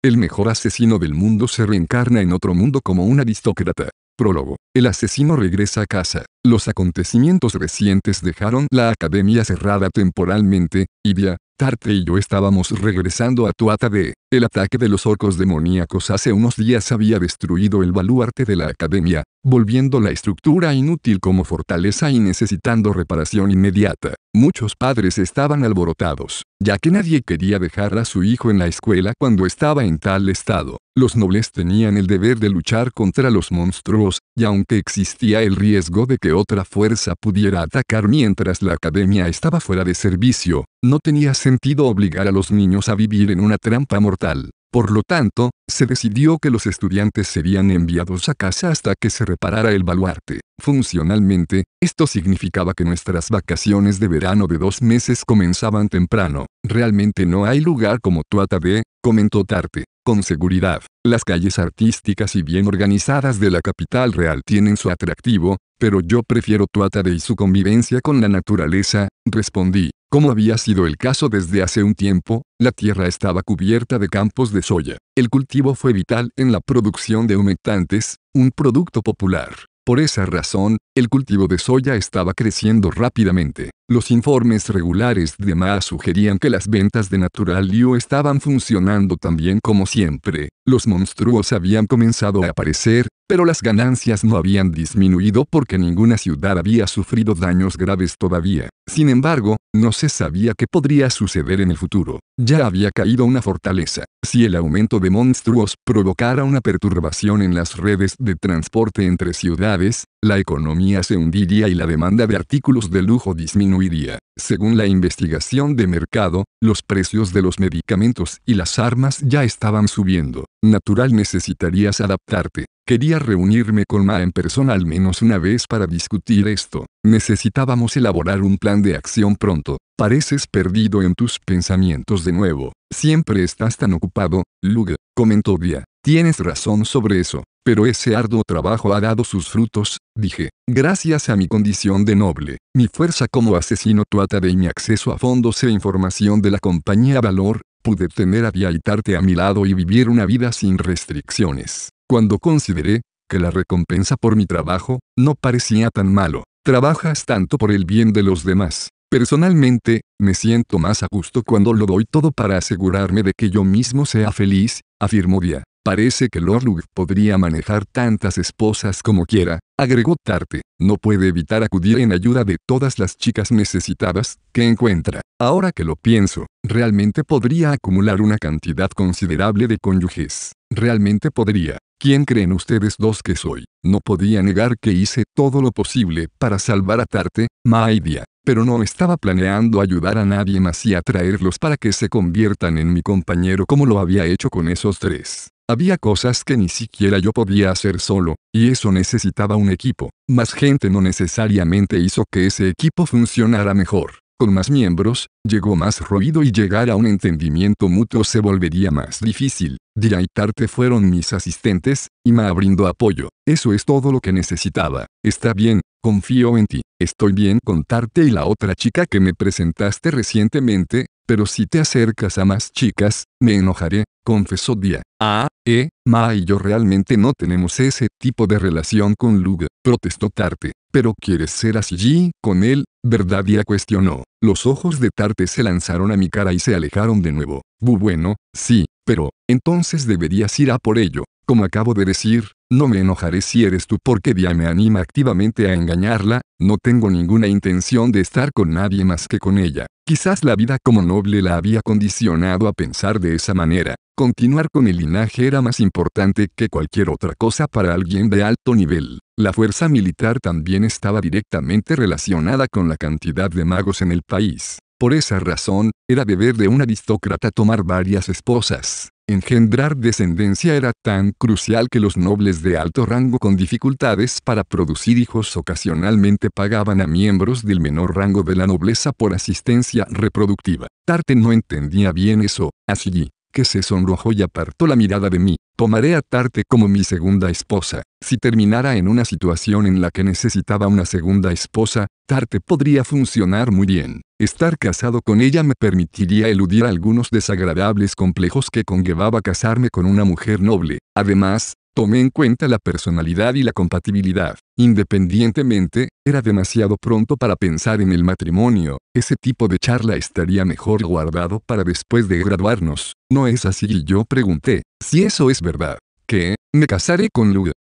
El mejor asesino del mundo se reencarna en otro mundo como un aristócrata. Prólogo. El asesino regresa a casa. Los acontecimientos recientes dejaron la academia cerrada temporalmente, y Tarte y yo estábamos regresando a Tuatha Dé. El ataque de los orcos demoníacos hace unos días había destruido el baluarte de la academia, volviendo la estructura inútil como fortaleza y necesitando reparación inmediata. Muchos padres estaban alborotados, ya que nadie quería dejar a su hijo en la escuela cuando estaba en tal estado. Los nobles tenían el deber de luchar contra los monstruos, y aunque existía el riesgo de que otra fuerza pudiera atacar mientras la academia estaba fuera de servicio, no tenía sentido obligar a los niños a vivir en una trampa mortal. Por lo tanto, se decidió que los estudiantes serían enviados a casa hasta que se reparara el baluarte. Funcionalmente, esto significaba que nuestras vacaciones de verano de 2 meses comenzaban temprano. Realmente no hay lugar como Tuatha Dé, comentó Tarte. Con seguridad, las calles artísticas y bien organizadas de la capital real tienen su atractivo, pero yo prefiero Tuatha Dé y su convivencia con la naturaleza, respondí. Como había sido el caso desde hace un tiempo, la tierra estaba cubierta de campos de soya. El cultivo fue vital en la producción de humectantes, un producto popular. Por esa razón, el cultivo de soya estaba creciendo rápidamente. Los informes regulares de MAA sugerían que las ventas de Naturalio estaban funcionando tan bien como siempre. Los monstruos habían comenzado a aparecer, pero las ganancias no habían disminuido porque ninguna ciudad había sufrido daños graves todavía. Sin embargo, no se sabía qué podría suceder en el futuro. Ya había caído una fortaleza. Si el aumento de monstruos provocara una perturbación en las redes de transporte entre ciudades, la economía se hundiría y la demanda de artículos de lujo disminuiría. Según la investigación de mercado, los precios de los medicamentos y las armas ya estaban subiendo. Natural, necesitarías adaptarte. Quería reunirme con MAA en persona al menos una vez para discutir esto. Necesitábamos elaborar un plan de acción pronto. Pareces perdido en tus pensamientos de nuevo. Siempre estás tan ocupado, Lugh, comentó Dé. Tienes razón sobre eso. Pero ese arduo trabajo ha dado sus frutos, dije. Gracias a mi condición de noble, mi fuerza como asesino Tuatha Dé y mi acceso a fondos e información de la compañía Valor, pude tener a Dé y Tarte a mi lado y vivir una vida sin restricciones. Cuando consideré que la recompensa por mi trabajo no parecía tan malo. Trabajas tanto por el bien de los demás. Personalmente, me siento más a gusto cuando lo doy todo para asegurarme de que yo mismo sea feliz, afirmó Dé. Parece que Lord Lugh podría manejar tantas esposas como quiera, agregó Tarte. No puede evitar acudir en ayuda de todas las chicas necesitadas que encuentra. Ahora que lo pienso, realmente podría acumular una cantidad considerable de cónyuges. Realmente podría. ¿Quién creen ustedes dos que soy? No podía negar que hice todo lo posible para salvar a Tarte, MAA y Dé, pero no estaba planeando ayudar a nadie más y atraerlos para que se conviertan en mi compañero como lo había hecho con esos tres. Había cosas que ni siquiera yo podía hacer solo, y eso necesitaba un equipo. Más gente no necesariamente hizo que ese equipo funcionara mejor. Con más miembros, llegó más ruido y llegar a un entendimiento mutuo se volvería más difícil. Dé y Tarte fueron mis asistentes, y MAA brindó apoyo. Eso es todo lo que necesitaba. Está bien, confío en ti. Estoy bien con Tarte y la otra chica que me presentaste recientemente, pero si te acercas a más chicas, me enojaré, confesó Dé. MAA y yo realmente no tenemos ese tipo de relación con Lugh, protestó Tarte. Pero quieres ser así con él, ¿verdad? Dé cuestionó. Los ojos de Tarte se lanzaron a mi cara y se alejaron de nuevo. Bueno, sí, pero entonces deberías ir a por ello. Como acabo de decir, no me enojaré si eres tú porque Dé me anima activamente a engañarla. No tengo ninguna intención de estar con nadie más que con ella. Quizás la vida como noble la había condicionado a pensar de esa manera. Continuar con el linaje era más importante que cualquier otra cosa para alguien de alto nivel. La fuerza militar también estaba directamente relacionada con la cantidad de magos en el país. Por esa razón, era deber de un aristócrata tomar varias esposas. Engendrar descendencia era tan crucial que los nobles de alto rango con dificultades para producir hijos ocasionalmente pagaban a miembros del menor rango de la nobleza por asistencia reproductiva. Tarte no entendía bien eso, así que se sonrojó y apartó la mirada de mí. Tomaré a Tarte como mi segunda esposa. Si terminara en una situación en la que necesitaba una segunda esposa, Tarte podría funcionar muy bien. Estar casado con ella me permitiría eludir algunos desagradables complejos que conllevaba casarme con una mujer noble. Además, tomé en cuenta la personalidad y la compatibilidad. Independientemente, era demasiado pronto para pensar en el matrimonio. Ese tipo de charla estaría mejor guardado para después de graduarnos. ¿No es así? Y yo pregunté. Si eso es verdad, ¿qué? Me casaré con Lugh.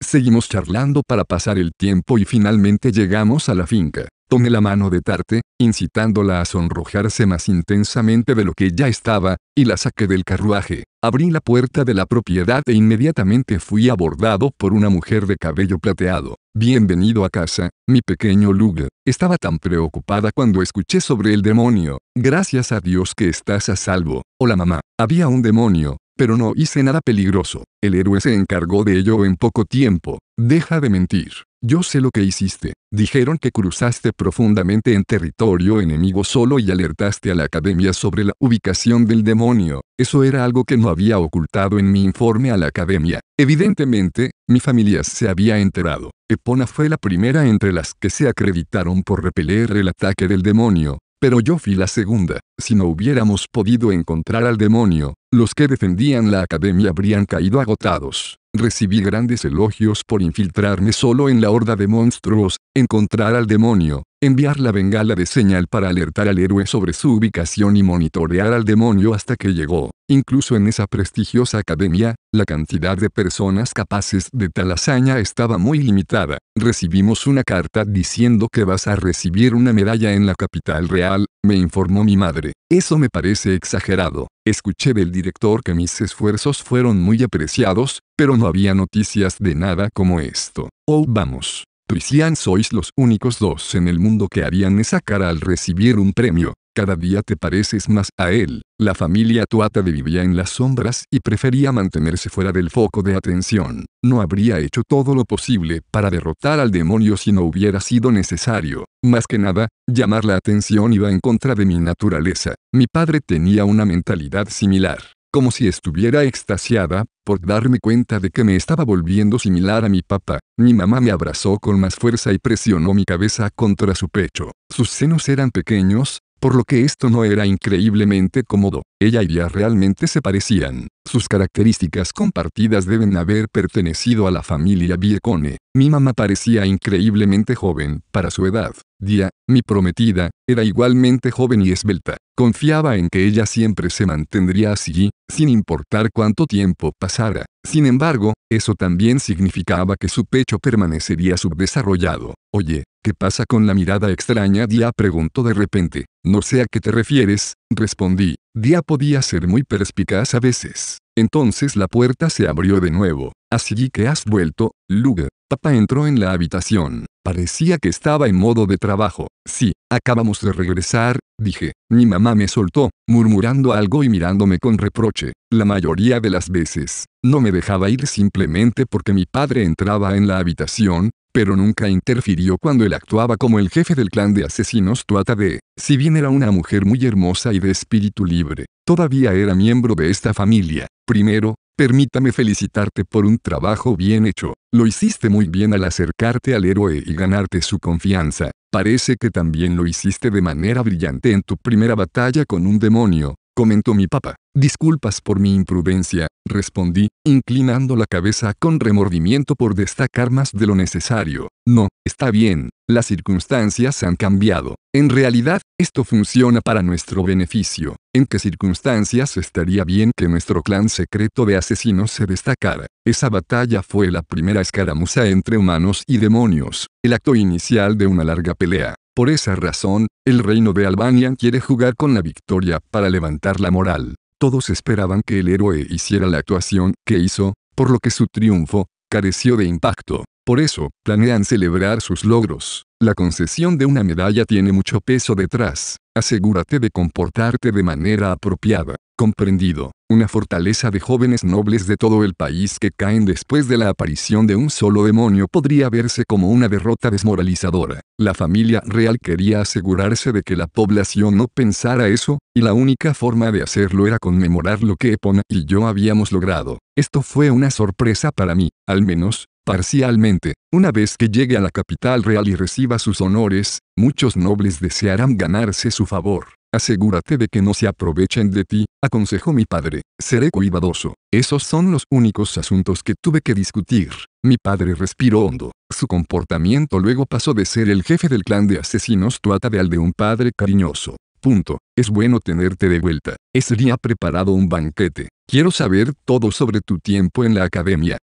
Seguimos charlando para pasar el tiempo y finalmente llegamos a la finca. Tomé la mano de Tarte, incitándola a sonrojarse más intensamente de lo que ya estaba, y la saqué del carruaje. Abrí la puerta de la propiedad e inmediatamente fui abordado por una mujer de cabello plateado. Bienvenido a casa, mi pequeño Lugh. Estaba tan preocupada cuando escuché sobre el demonio. Gracias a Dios que estás a salvo. Hola mamá. Había un demonio, pero no hice nada peligroso. El héroe se encargó de ello en poco tiempo. Deja de mentir. Yo sé lo que hiciste. Dijeron que cruzaste profundamente en territorio enemigo solo y alertaste a la academia sobre la ubicación del demonio. Eso era algo que no había ocultado en mi informe a la academia. Evidentemente, mi familia se había enterado. Epona fue la primera entre las que se acreditaron por repeler el ataque del demonio. Pero yo fui la segunda. Si no hubiéramos podido encontrar al demonio, los que defendían la academia habrían caído agotados. Recibí grandes elogios por infiltrarme solo en la horda de monstruos, encontrar al demonio, enviar la bengala de señal para alertar al héroe sobre su ubicación y monitorear al demonio hasta que llegó. Incluso en esa prestigiosa academia, la cantidad de personas capaces de tal hazaña estaba muy limitada. Recibimos una carta diciendo que vas a recibir una medalla en la capital real, me informó mi madre. Eso me parece exagerado. Escuché del director que mis esfuerzos fueron muy apreciados, pero no había noticias de nada como esto. Oh, vamos. Tú y Cian sois los únicos dos en el mundo que harían esa cara al recibir un premio. Cada día te pareces más a él. La familia Tuatha Dé vivía en las sombras y prefería mantenerse fuera del foco de atención. No habría hecho todo lo posible para derrotar al demonio si no hubiera sido necesario. Más que nada, llamar la atención iba en contra de mi naturaleza. Mi padre tenía una mentalidad similar. Como si estuviera extasiada por darme cuenta de que me estaba volviendo similar a mi papá. Mi mamá me abrazó con más fuerza y presionó mi cabeza contra su pecho. Sus senos eran pequeños, por lo que esto no era increíblemente cómodo. Ella y yo realmente se parecían. Sus características compartidas deben haber pertenecido a la familia Biecone. Mi mamá parecía increíblemente joven para su edad. Dia, mi prometida, era igualmente joven y esbelta. Confiaba en que ella siempre se mantendría así, sin importar cuánto tiempo pasara. Sin embargo, eso también significaba que su pecho permanecería subdesarrollado. Oye, ¿qué pasa con la mirada extraña? Dia preguntó de repente. No sé a qué te refieres, respondí. Dia podía ser muy perspicaz a veces. Entonces la puerta se abrió de nuevo. Así que has vuelto, Lugh. Papá entró en la habitación. Parecía que estaba en modo de trabajo. Sí, acabamos de regresar, dije. Mi mamá me soltó, murmurando algo y mirándome con reproche. La mayoría de las veces, no me dejaba ir simplemente porque mi padre entraba en la habitación, pero nunca interfirió cuando él actuaba como el jefe del clan de asesinos Tuatha Dé. Si bien era una mujer muy hermosa y de espíritu libre, todavía era miembro de esta familia. Primero, permítame felicitarte por un trabajo bien hecho. Lo hiciste muy bien al acercarte al héroe y ganarte su confianza. Parece que también lo hiciste de manera brillante en tu primera batalla con un demonio, comentó mi papá. Disculpas por mi imprudencia, respondí, inclinando la cabeza con remordimiento por destacar más de lo necesario. No, está bien, las circunstancias han cambiado. En realidad, esto funciona para nuestro beneficio. ¿En qué circunstancias estaría bien que nuestro clan secreto de asesinos se destacara? Esa batalla fue la primera escaramuza entre humanos y demonios, el acto inicial de una larga pelea. Por esa razón, el reino de Albania quiere jugar con la victoria para levantar la moral. Todos esperaban que el héroe hiciera la actuación que hizo, por lo que su triunfo careció de impacto. Por eso, planean celebrar sus logros. La concesión de una medalla tiene mucho peso detrás. Asegúrate de comportarte de manera apropiada. comprendido, una fortaleza de jóvenes nobles de todo el país que caen después de la aparición de un solo demonio podría verse como una derrota desmoralizadora. La familia real quería asegurarse de que la población no pensara eso, y la única forma de hacerlo era conmemorar lo que Epona y yo habíamos logrado. Esto fue una sorpresa para mí, al menos, parcialmente. Una vez que llegue a la capital real y reciba sus honores, muchos nobles desearán ganarse su favor. Asegúrate de que no se aprovechen de ti, aconsejó mi padre. Seré cuidadoso. Esos son los únicos asuntos que tuve que discutir. Mi padre respiró hondo. Su comportamiento luego pasó de ser el jefe del clan de asesinos Tuatha Dé al de un padre cariñoso. Punto. Es bueno tenerte de vuelta. Esri ha preparado un banquete. Quiero saber todo sobre tu tiempo en la academia.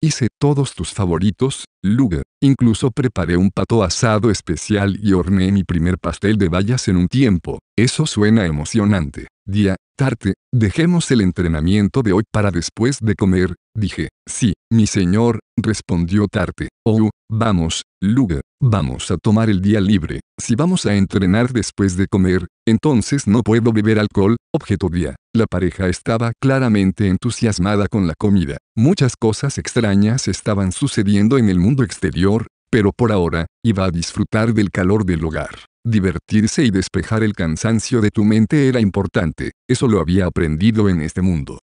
Hice todos tus favoritos, Lugh. Incluso preparé un pato asado especial y horneé mi primer pastel de bayas en un tiempo. Eso suena emocionante. Tarte, dejemos el entrenamiento de hoy para después de comer, dije. Sí, mi señor, respondió Tarte. Oh, vamos, Lugh, vamos a tomar el día libre. Si vamos a entrenar después de comer, entonces no puedo beber alcohol, objetó Día. La pareja estaba claramente entusiasmada con la comida. Muchas cosas extrañas estaban sucediendo en el mundo exterior, pero por ahora, iba a disfrutar del calor del hogar. Divertirse y despejar el cansancio de tu mente era importante, eso lo había aprendido en este mundo.